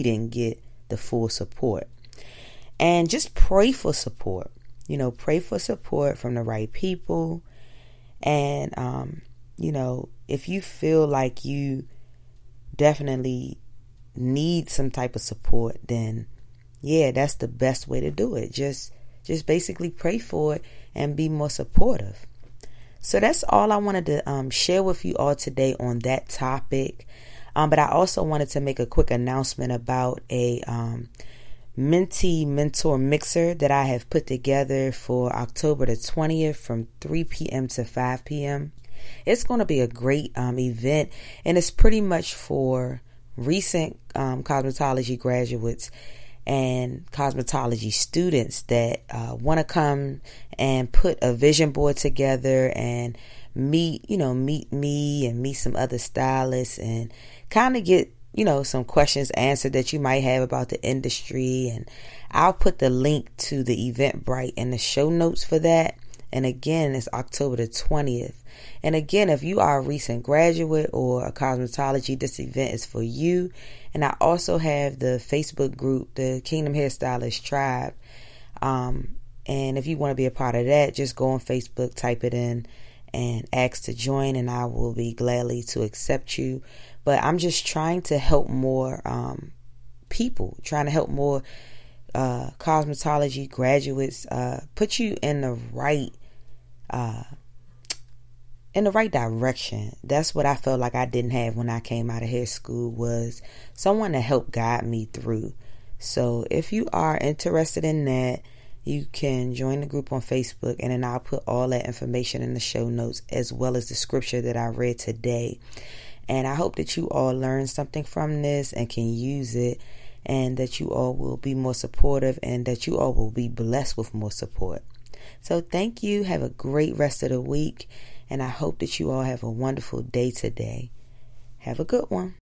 he didn't get the full support. And just pray for support. You know, pray for support from the right people. And, you know, if you feel like you definitely need some type of support, then, yeah, that's the best way to do it. Just basically pray for it and be more supportive. So that's all I wanted to share with you all today on that topic. But I also wanted to make a quick announcement about a mentee mentor mixer that I have put together for October the 20th from 3 p.m. to 5 p.m. It's going to be a great event, and it's pretty much for recent cosmetology graduates and cosmetology students that want to come and put a vision board together and meet me and meet some other stylists and kind of get, you know, some questions answered that you might have about the industry. And I'll put the link to the Eventbrite in the show notes for that. And again, it's October the 20th. And again, if you are a recent graduate or a cosmetology, this event is for you. And I also have the Facebook group, the Kingdom Hairstylist Tribe. And if you want to be a part of that, just go on Facebook, type it in, and ask to join, and I will be gladly to accept you. But I'm just trying to help more people, trying to help more cosmetology graduates, put you in the right direction. That's what I felt like I didn't have when I came out of hair school, was someone to help guide me through. So if you are interested in that, you can join the group on Facebook, and then I'll put all that information in the show notes, as well as the scripture that I read today. And I hope that you all learned something from this and can use it, and that you all will be more supportive, and that you all will be blessed with more support. So thank you. Have a great rest of the week. And I hope that you all have a wonderful day today. Have a good one.